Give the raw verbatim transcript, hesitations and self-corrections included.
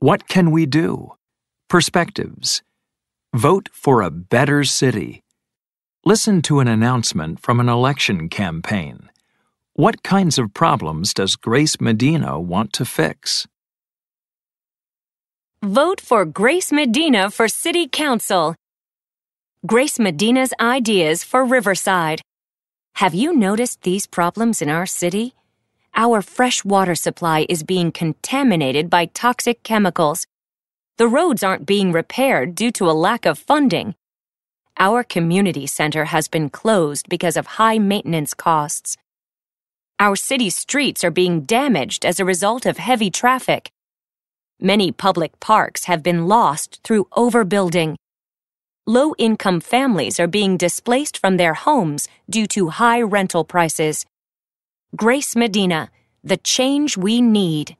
What can we do? Perspectives. Vote for a better city. Listen to an announcement from an election campaign. What kinds of problems does Grace Medina want to fix? Vote for Grace Medina for City Council. Grace Medina's ideas for Riverside. Have you noticed these problems in our city? Our fresh water supply is being contaminated by toxic chemicals. The roads aren't being repaired due to a lack of funding. Our community center has been closed because of high maintenance costs. Our city streets are being damaged as a result of heavy traffic. Many public parks have been lost through overbuilding. Low-income families are being displaced from their homes due to high rental prices. Grace Medina, the change we need.